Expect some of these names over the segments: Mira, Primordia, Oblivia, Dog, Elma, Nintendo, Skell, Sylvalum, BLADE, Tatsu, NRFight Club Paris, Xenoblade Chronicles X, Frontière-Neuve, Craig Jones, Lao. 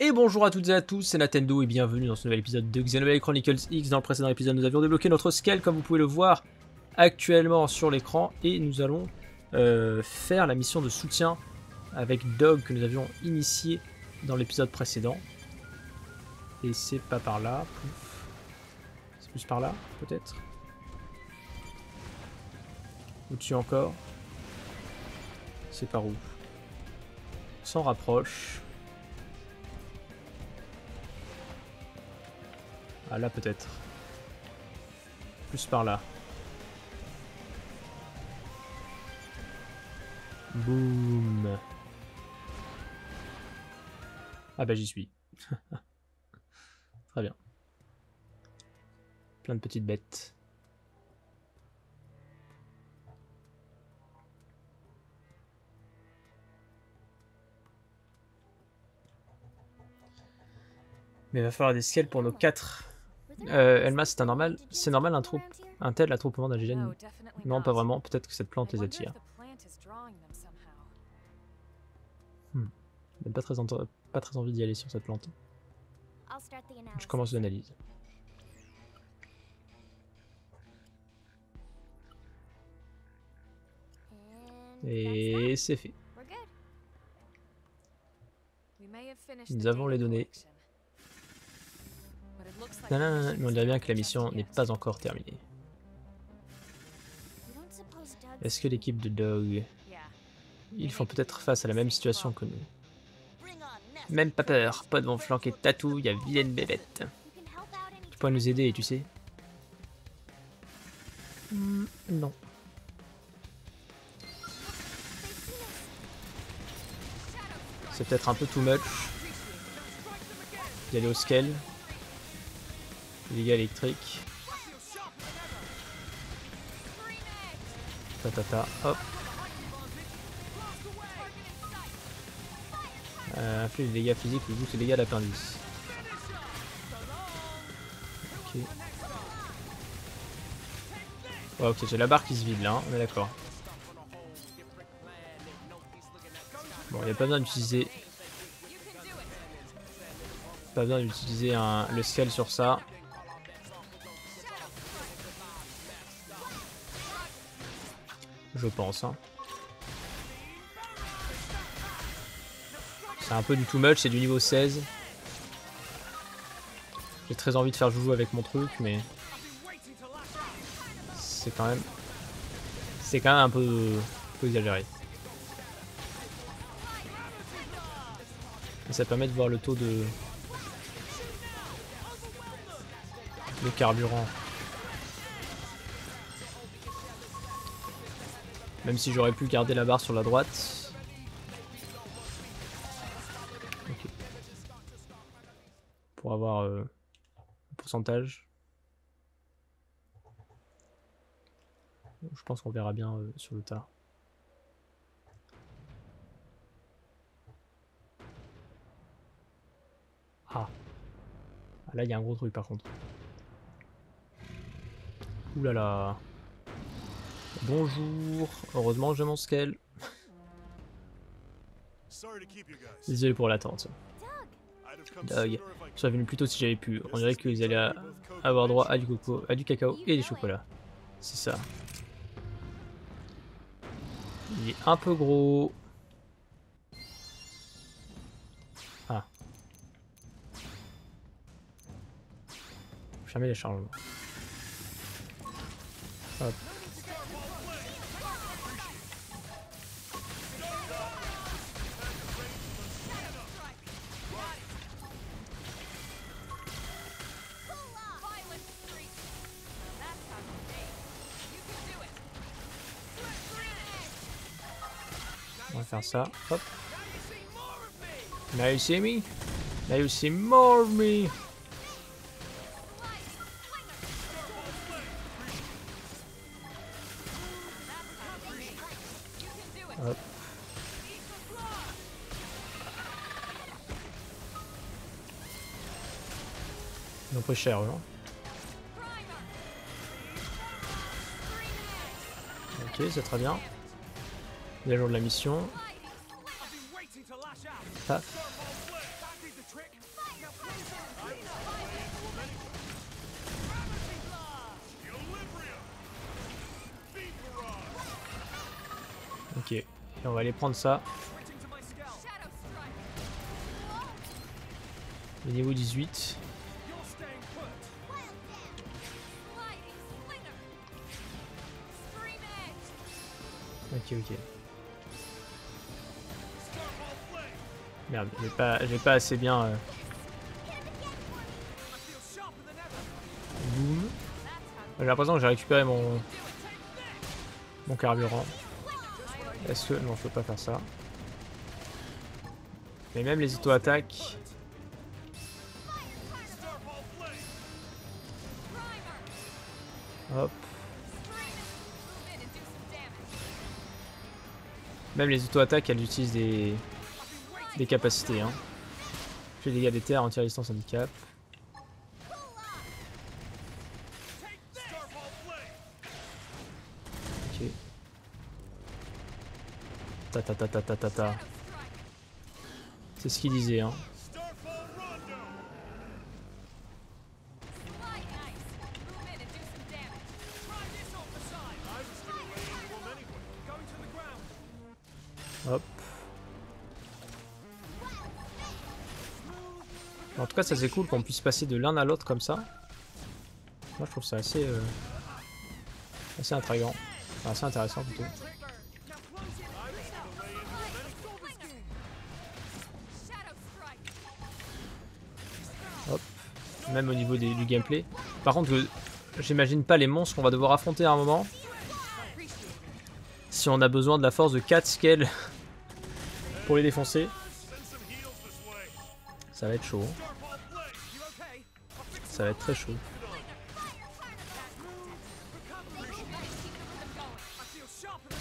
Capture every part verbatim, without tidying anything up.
Et bonjour à toutes et à tous, c'est Nintendo et bienvenue dans ce nouvel épisode de Xenoblade Chronicles X. Dans le précédent épisode, nous avions débloqué notre Skell, comme vous pouvez le voir actuellement sur l'écran. Et nous allons euh, faire la mission de soutien avec Dog que nous avions initiée dans l'épisode précédent. Et c'est pas par là, c'est plus par là, peut-être. Au-dessus encore. C'est par où? On s'en rapproche. Ah, là peut-être. Plus par là. Boum. Ah bah j'y suis. Très bien. Plein de petites bêtes. Mais il va falloir des scales pour nos quatre. Euh, Elma, c'est normal, c'est normal un, troupe, un tel attroupement d'indigènes? Non, pas vraiment. Peut-être que cette plante les attire. Hmm. Même pas très, pas très envie d'y aller sur cette plante. Je commence l'analyse. Et c'est fait. Nous avons les données. Non, non, non, mais on dirait bien que la mission n'est pas encore terminée. Est-ce que l'équipe de Dog... Ils font peut-être face à la même situation que nous. Même pas peur, potes vont flanquer Tatsu, y'a vilaine bébête. Tu pourrais nous aider, tu sais. Mmh, non. C'est peut-être un peu too much. D'y aller au scale. Dégâts électriques. Patata, hop. Euh, inflige les dégâts physiques ou boost les dégâts d'appendice. Ok. Oh, ok, j'ai la barre qui se vide là, hein. On est d'accord. Bon, il n'y a pas besoin d'utiliser. Pas besoin d'utiliser un... le scale sur ça. Je pense. Hein. C'est un peu du too much, c'est du niveau seize. J'ai très envie de faire joujou avec mon truc, mais c'est quand même, c'est quand même un peu, un peu exagéré. Et ça permet de voir le taux de, de carburant. Même si j'aurais pu garder la barre sur la droite. Okay. Pour avoir euh, le pourcentage. Je pense qu'on verra bien euh, sur le tard. Ah. Ah là il y a un gros truc par contre. Ouh là là. Bonjour, heureusement j'ai mon scale. Désolé pour l'attente. Dog, je serais venu plus tôt si j'avais pu. On dirait qu'ils allaient avoir droit à du coco, à du cacao et des chocolats. C'est ça. Il est un peu gros. Ah. Fermez les chargements. Hop. Faire ça, hop. Now you see me? Now you see more of me! Hop. Ils ont pris cher, non? Ok, c'est très bien. Les jours de la mission. Paf. Ok, et on va aller prendre ça. Le niveau dix-huit. Ok, ok. Merde, j'ai pas, j'ai pas assez bien... Euh... Boum. J'ai l'impression que j'ai récupéré mon... mon carburant. Est-ce que... Non, je peux pas faire ça. Mais même les auto-attaques... Hop. Même les auto-attaques, elles utilisent des, des capacités. Hein. Fait dégâts des terres, anti-résistance, handicap. Ok. Ta ta ta ta ta ta ta. C'est ce qu'il disait. Hein. Hop. En tout cas, ça c'est cool qu'on puisse passer de l'un à l'autre comme ça. Moi, je trouve ça assez, euh, assez intriguant, enfin, assez intéressant plutôt. Hop. Même au niveau des, du gameplay. Par contre, j'imagine pas les monstres qu'on va devoir affronter à un moment. Si on a besoin de la force de quatre Skell. Pour les défoncer, ça va être chaud. Ça va être très chaud.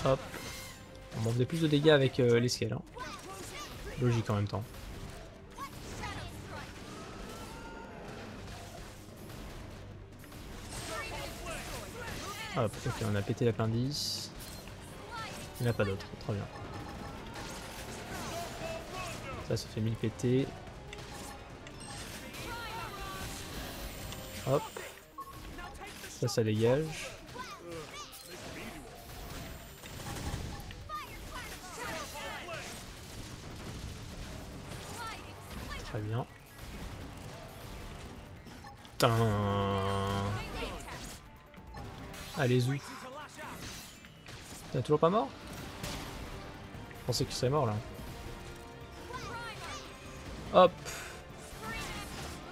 Hop. On manque de plus de dégâts avec euh, les scales. Hein. Logique en même temps. Hop, ok, on a pété l'appendice. Il n'y en a pas d'autre, très bien. Ça, ça fait mille pétés. Hop. Ça, ça dégage. Très bien. Putain. Allez-y. T'es toujours pas mort? Je pensais que c'est mort, là. Hop,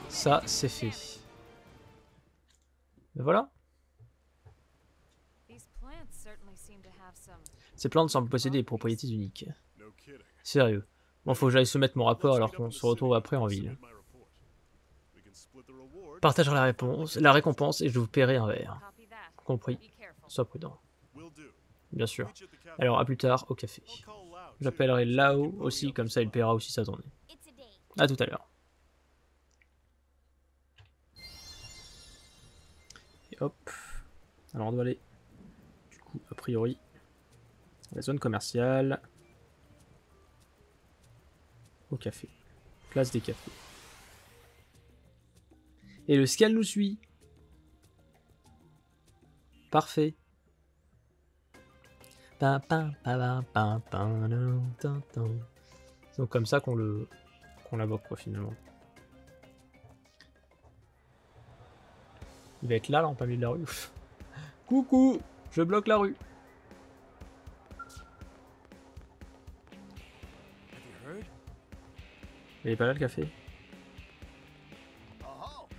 ça c'est fait. Et voilà. Ces plantes semblent posséder des propriétés uniques. Sérieux. Bon, faut que j'aille soumettre mon rapport alors qu'on se retrouve après en ville. Partagez la réponse, la récompense et je vous paierai un verre. Compris. Sois prudent. Bien sûr. Alors à plus tard au café. J'appellerai Lao aussi, comme ça il paiera aussi sa tournée. A tout à l'heure. Et hop. Alors on doit aller, du coup, a priori, à la zone commerciale. Au café. Place des cafés. Et le Skell nous suit. Parfait. C'est donc comme ça qu'on le... qu'on l'aborde quoi finalement. Il va être là, là, en plein milieu de la rue. Coucou, je bloque la rue. Il est pas là le café?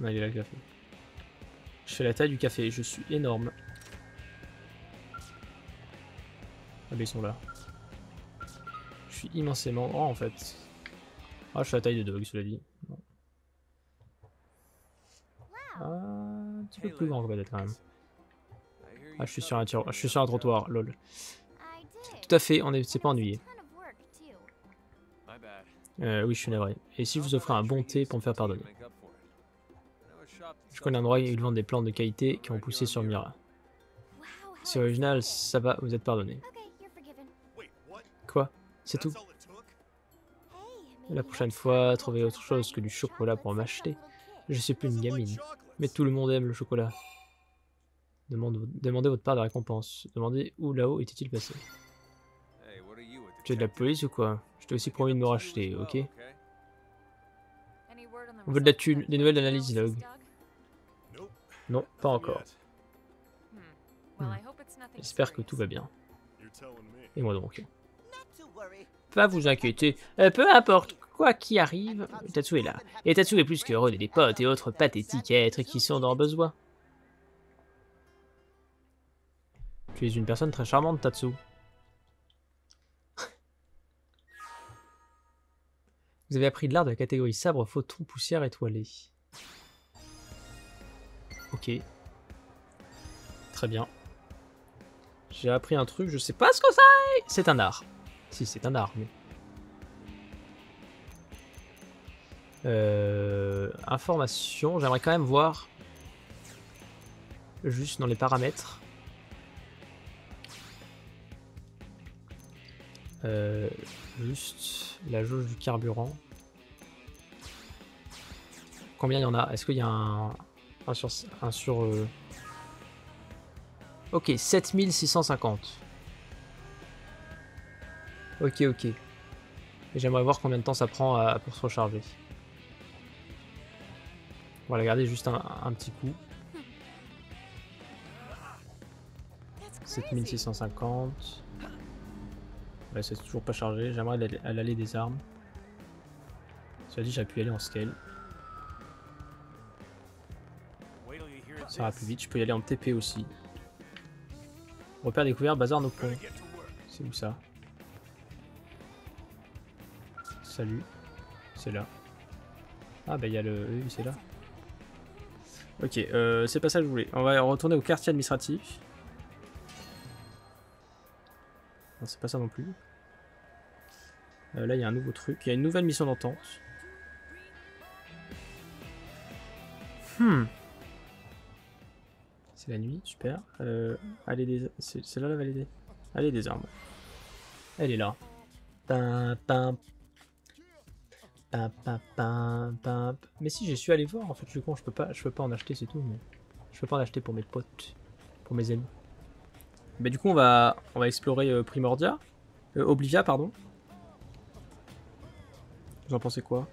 Non, il est là le café. Je fais la taille du café, je suis énorme. Ah ben ils sont là. Je suis immensément grand en fait. Ah, je suis à la taille de Dog, cela dit. Non. Ah, un petit peu plus grand peut-être quand même. Ah, je suis sur un tir... je suis sur un trottoir, lol. Tout à fait, on ne s'est pas ennuyé. Euh, oui, je suis navré. Et si je vous offrais un bon thé pour me faire pardonner? Je connais un endroit où ils vendent des plantes de qualité qui ont poussé sur Mira. C'est original, ça va, vous êtes pardonné. Quoi? C'est tout? La prochaine fois, trouver autre chose que du chocolat pour m'acheter. Je suis plus une gamine. Mais tout le monde aime le chocolat. Demande, demandez votre part de récompense. Demandez où là-haut était-il passé. Tu es de la police ou quoi? Je t'ai aussi promis de me racheter, ok? On veut de la thune, des nouvelles d'analyse Dog. Non, pas encore. Hmm. J'espère que tout va bien. Et moi donc. Pas vous inquiéter, euh, peu importe, quoi qu'il arrive, Tatsu est là. Et Tatsu est plus que heureux des potes et autres pathétiques êtres qui sont dans besoin. Tu es une personne très charmante, Tatsu. Vous avez appris de l'art de la catégorie sabre, photon, poussière étoilée. Ok. Très bien. J'ai appris un truc, je sais pas ce que c'est. C'est un art. Si, c'est un art, mais... Euh, information, j'aimerais quand même voir... Juste dans les paramètres. Euh, juste la jauge du carburant. Combien il y en a? Est-ce qu'il y a un, un sur... Un sur euh... Ok, sept mille six cent cinquante. Ok, ok. Et j'aimerais voir combien de temps ça prend à, pour se recharger. On va la garder juste un, un petit coup. sept mille six cent cinquante. Ouais, c'est toujours pas chargé. J'aimerais à l'allée des armes. Cela dit, j'ai pu aller en scale. Ça va plus vite. Je peux y aller en T P aussi. Repère découvert, bazar nos ponts. C'est où ça? Salut, c'est là. Ah bah il y a le... Oui, c'est là. Ok, euh, c'est pas ça que je voulais. On va retourner au quartier administratif. Non, c'est pas ça non plus. Euh, là, il y a un nouveau truc. Il y a une nouvelle mission d'entente. Hmm. C'est la nuit, super. Euh, allez des... C'est là la validée. Allez des armes. Elle est là. Pim, pim. Pim, pim, pim, pim. Mais si, j'ai su aller voir en fait, je suis con, je peux pas, je peux pas en acheter, c'est tout. Mais je peux pas en acheter pour mes potes, pour mes amis. Mais du coup, on va, on va explorer euh, Primordia, euh, Oblivia, pardon. Vous en pensez quoi?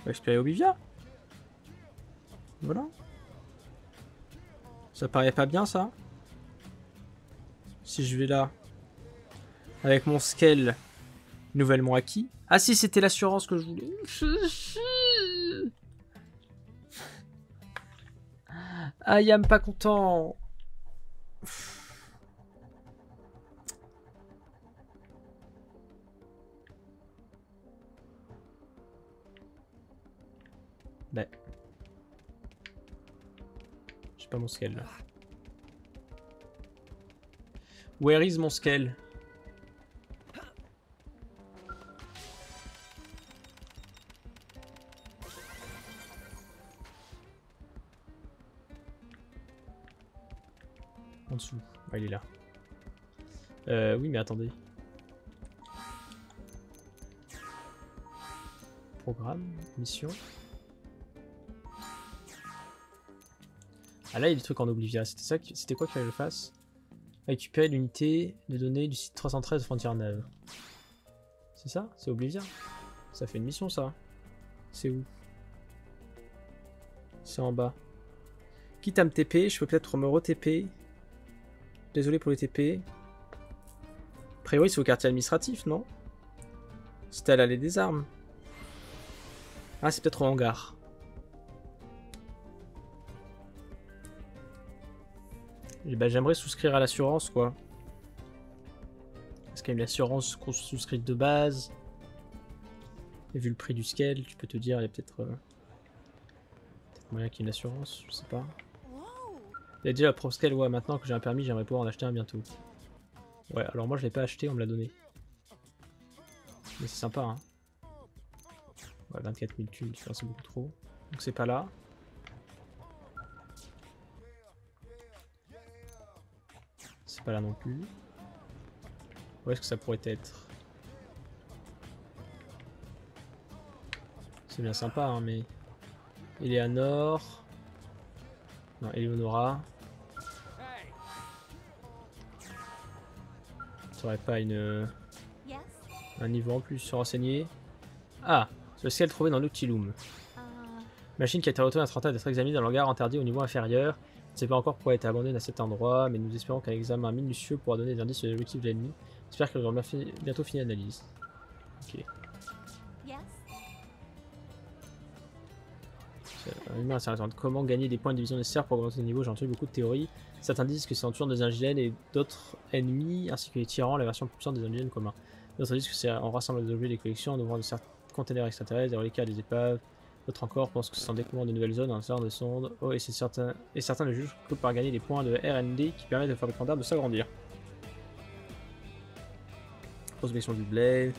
On va explorer Oblivia. Voilà. Ça paraît pas bien, ça. Si je vais là, avec mon Skell nouvellement acquis. Ah si, c'était l'assurance que je voulais. Ah, Yam, pas content. Ouais. J'ai pas mon Skell là. Where is mon Skell? En dessous. Ah, il est là. Euh, oui, mais attendez. Programme, mission. Ah là, il y a des trucs en Oblivia. C'était ça, c'était quoi qu'il fallait que je fasse? Récupérer l'unité de données du site trois cent treize Frontière-Neuve. C'est ça? C'est Oblivia? Ça fait une mission, ça. C'est où? C'est en bas. Quitte à me T P, je peux peut-être me re-T P. Désolé pour les T P. A priori, c'est au quartier administratif, non? C'était à l'allée des armes. Ah, c'est peut-être au hangar. Bah, j'aimerais souscrire à l'assurance, quoi. Parce qu'il y a une assurance qu'on souscrit de base. Et vu le prix du Skell, tu peux te dire, il y a peut-être euh, peut-être moyen qu'il y ait une assurance, je sais pas. Il y a déjà la Pro Skell, ouais, maintenant que j'ai un permis, j'aimerais pouvoir en acheter un bientôt. Ouais, alors moi je l'ai pas acheté, on me l'a donné. Mais c'est sympa, hein. Ouais, vingt-quatre mille thunes, c'est beaucoup trop. Donc c'est pas là. Pas là non plus. Où est-ce que ça pourrait être? C'est bien sympa, hein, mais... Eleanor... Non, Eleonora... T'aurais pas une... un niveau en plus, se renseigner. Ah, ce ciel trouvé dans l'Uctilum. Machine qui a été retournée à trente ans d'être examinée dans le hangar interdit au niveau inférieur. On ne sait pas encore pourquoi elle a été abandonnée à cet endroit, mais nous espérons qu'un examen minutieux pourra donner des indices sur l'objectif de l'ennemi. J'espère que nous aurons bientôt fini l'analyse. Ok. Un humain intéressant. Comment gagner des points de division nécessaires pour augmenter le niveau? J'ai entendu beaucoup de théories. Certains disent que c'est en tuant des indigènes et d'autres ennemis, ainsi que les tyrans, la version plus puissante des indigènes communs. D'autres disent que c'est en rassemblant des objets des collections, en ouvrant de certains containers extraterrestres, des reliquats, des épaves. D'autres encore pensent que c'est en découvrant de nouvelles zones, en lançant de sondes. Oh, et, certain... et certains ne jugent que par gagner des points de R N D qui permettent de faire le panda de s'agrandir. Prospection du blade.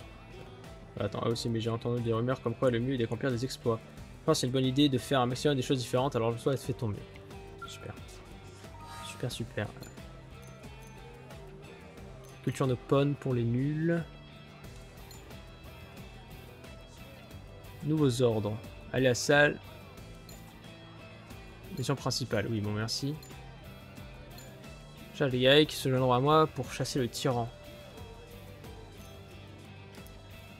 Attends, ah aussi, mais j'ai entendu des rumeurs comme quoi le mieux est d'accomplir des exploits. Je pense que c'est une bonne idée de faire un maximum des choses différentes, alors le choix est fait tomber. Super. Super, super. Culture de pone pour les nuls. Nouveaux ordres. Allez à la salle. Mission principale. Oui, bon, merci. Charge les gars qui se joindront à moi pour chasser le tyran.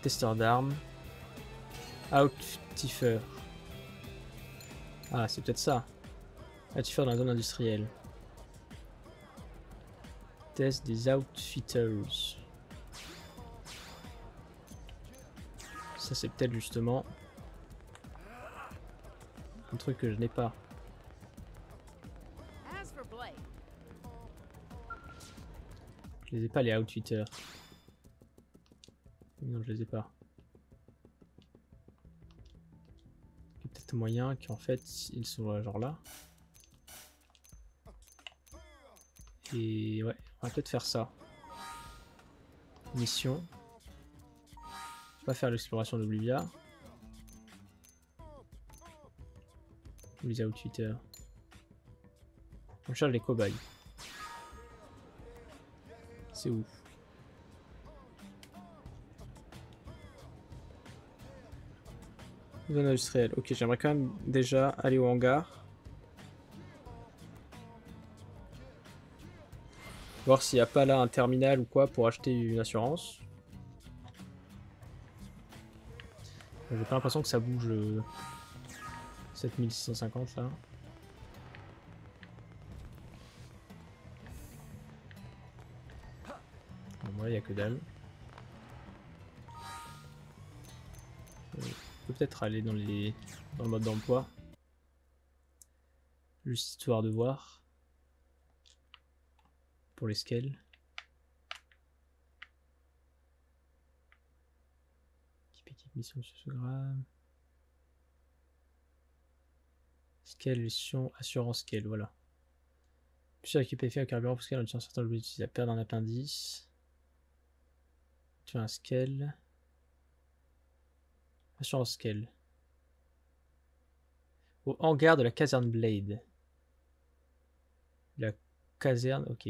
Testeur d'armes. Outtiffer. Ah, c'est peut-être ça. Outfiter dans la zone industrielle. Test des outfitters. Ça, c'est peut-être justement un truc que je n'ai pas. Je les ai pas, les outfitters. Non, je les ai pas. Moyen qu'en fait ils sont genre là et ouais on va peut-être faire ça. Mission, on va faire l'exploration d'Oblivia. Les outfitters, on cherche les cobayes. C'est ouf. Zone industrielle. Ok, j'aimerais quand même déjà aller au hangar. Voir s'il n'y a pas là un terminal ou quoi pour acheter une assurance. J'ai pas l'impression que ça bouge euh, sept mille six cent cinquante là. Bon, là, il n'y a que dalle. Peut-être aller dans les dans le mode d'emploi, juste histoire de voir pour les scales équipe équipe mission sociogramme scale mission assurance scale. Voilà, plusieurs équipes effets au carburant pour scale en utilisant certains objets à perdre un appendice. Tu as un scale. Assurance Skell. Au hangar de la caserne Blade. La caserne, ok.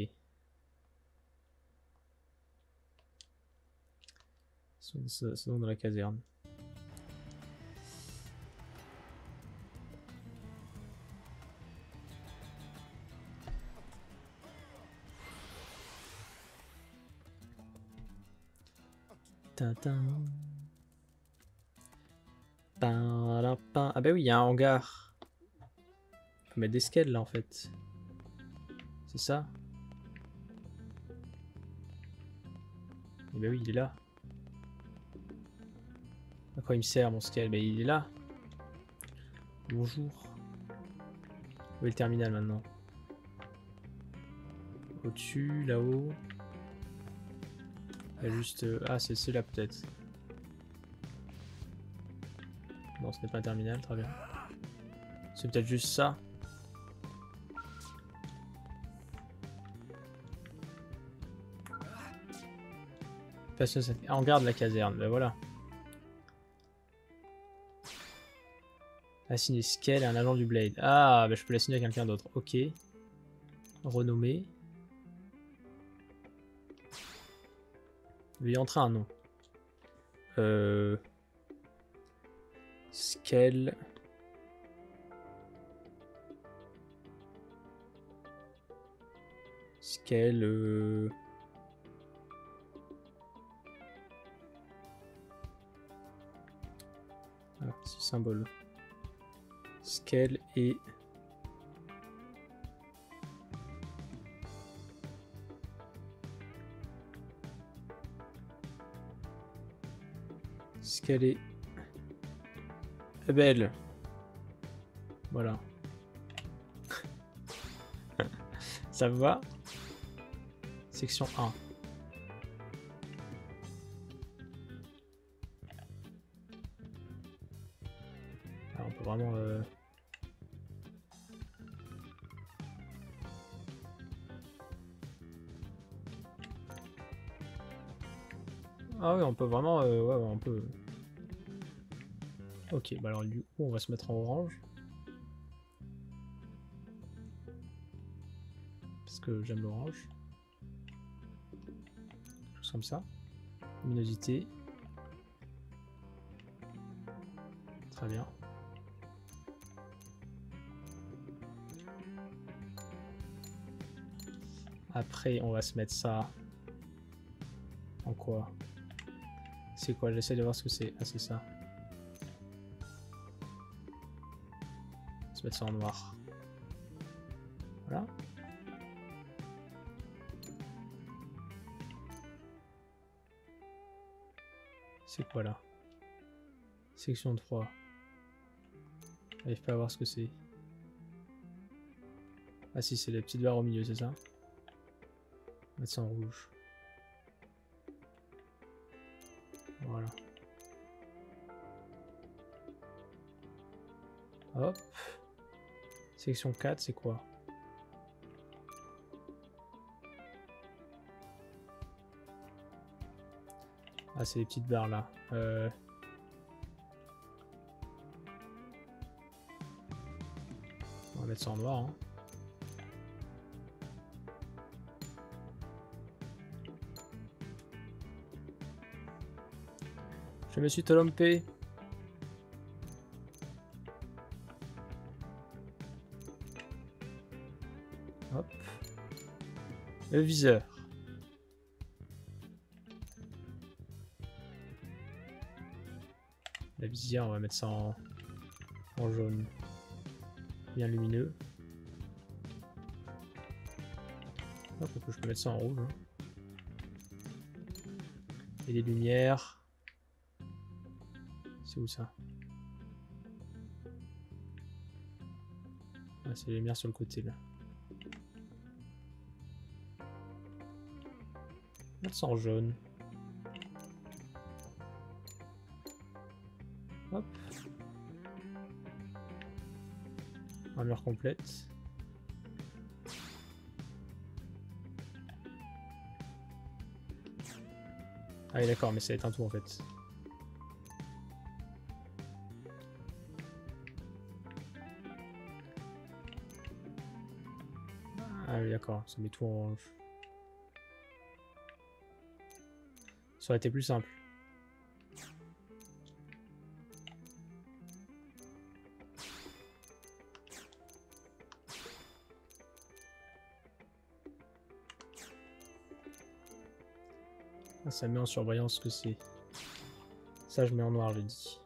C'est donc dans la caserne. Tintin. Ah bah ben oui, il y a un hangar. On peut mettre des scales là en fait. C'est ça. Et bah ben oui, il est là. À quoi il me sert mon scale? Ben il est là. Bonjour. Où est le terminal maintenant? Au-dessus, là-haut. Ah, juste... Ah, c'est celui-là peut-être. Non, ce n'est pas un terminal, très bien. C'est peut-être juste ça. Hangar de la caserne, ben voilà. Assigner Skell à un agent du Blade. Ah, ben je peux l'assigner à quelqu'un d'autre. Ok. Renommé. Veuillez entrer un nom. Euh... Skell. Skell. Euh... symbole. Skell et... Skell et... Abel. Voilà. Ça vous va? Section un. Alors on peut vraiment... Euh... Ah oui, on peut vraiment... Euh, ouais, ouais, on peut... Ok, bah alors du coup on va se mettre en orange. Parce que j'aime l'orange. Tout comme ça. Luminosité. Très bien. Après on va se mettre ça... En quoi? C'est quoi? J'essaie de voir ce que c'est. Ah c'est ça. Se mettre ça en noir. Voilà. C'est quoi là? Section trois. J'arrive pas à voir ce que c'est. Ah si, c'est les petites barres au milieu, c'est ça? Mettre ça en rouge. Voilà. Hop. Section quatre, c'est quoi? Ah, c'est les petites barres là. Euh... On va mettre ça en noir. Hein. Je me suis trompé. Le viseur. La visière, on va mettre ça en, en jaune. Bien lumineux. Hop, je peux mettre ça en rouge. Hein. Et les lumières. C'est où ça? Ah, c'est les lumières sur le côté là. En jaune. Hop. Armure complète. Ah oui d'accord, mais ça éteint tout en fait. Ah oui d'accord, ça met tout en orange. Ça aurait été plus simple. Ah, ça met en surbrillance ce que c'est. Ça, je mets en noir, j'ai dit.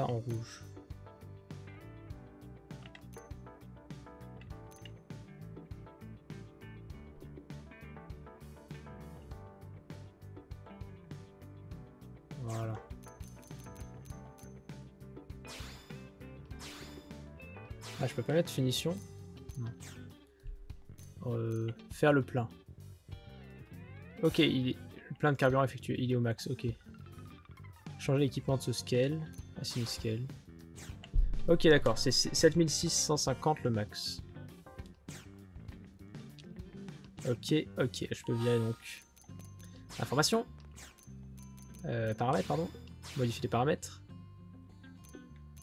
En rouge. Voilà. Ah, je peux pas mettre finition. Non. Euh, faire le plein. Ok, il est... le plein de carburant effectué, il est au max. Ok. Changer l'équipement de ce Skell. Ah, c'est Skell. Ok, d'accord, c'est sept mille six cent cinquante le max. Ok, ok, je peux virer donc. Information. Euh, paramètres, pardon. Modifier les paramètres.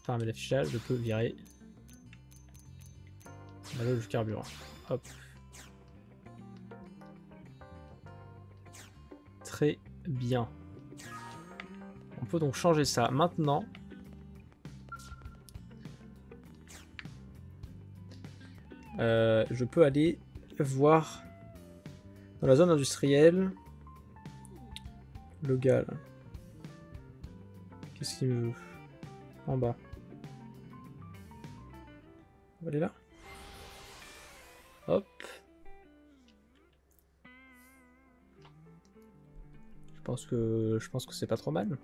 Paramètres d'affichage, je peux virer. La jauge du carburant. Hop. Très bien. On peut donc changer ça maintenant. euh, je peux aller voir dans la zone industrielle le gars. Qu'est-ce qu'il me... en bas. On va aller là. Hop. Je pense que je pense que c'est pas trop mal.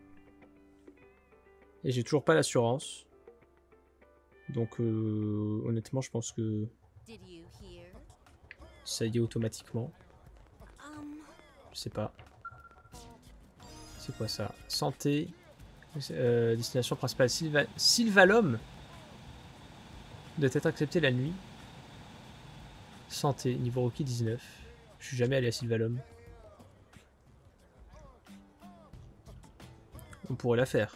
Et j'ai toujours pas l'assurance. Donc euh, honnêtement, je pense que ça y est automatiquement. Je sais pas. C'est quoi ça? Santé. Euh, destination principale Sylva Sylvalum. Doit être accepté la nuit. Santé, niveau Rocky dix-neuf. Je suis jamais allé à Sylvalum. On pourrait la faire.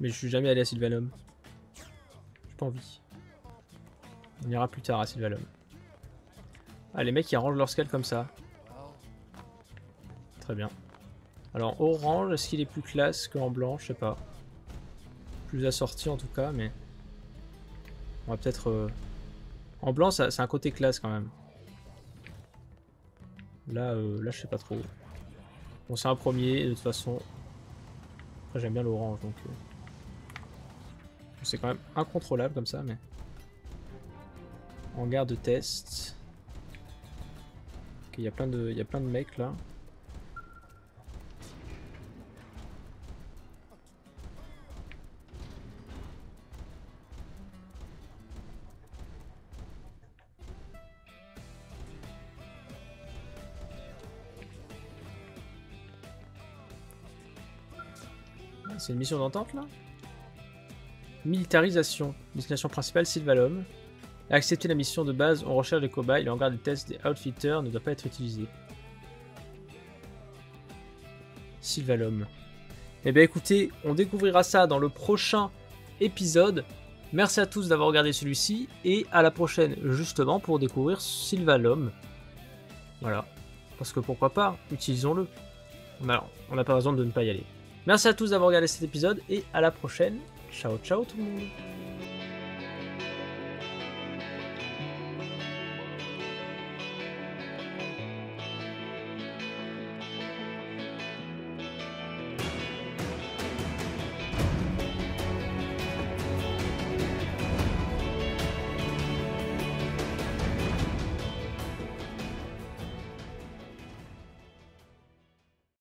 Mais je suis jamais allé à Sylvalum. J'ai pas envie. On ira plus tard à Sylvalum. Ah, les mecs ils arrangent leur scale comme ça. Très bien. Alors orange, est-ce qu'il est plus classe qu'en blanc? Je sais pas. Plus assorti en tout cas, mais... on va peut-être... Euh... en blanc, c'est un côté classe quand même. Là, euh, là je sais pas trop. Bon, c'est un premier, de toute façon... Après, j'aime bien l'orange, donc... Euh... c'est quand même incontrôlable comme ça, mais... en garde de test. Ok, il y a plein de, il y a plein de mecs là. C'est une mission d'entente là? Militarisation. Destination principale Sylvalum. Accepter la mission de base, on recherche des cobayes, le hangar des tests des outfitters ne doit pas être utilisé. Sylvalum. Eh bien écoutez, on découvrira ça dans le prochain épisode. Merci à tous d'avoir regardé celui-ci et à la prochaine justement pour découvrir Sylvalum. Voilà. Parce que pourquoi pas, utilisons-le. Alors, on n'a pas raison de ne pas y aller. Merci à tous d'avoir regardé cet épisode et à la prochaine. Ciao, ciao tout le monde.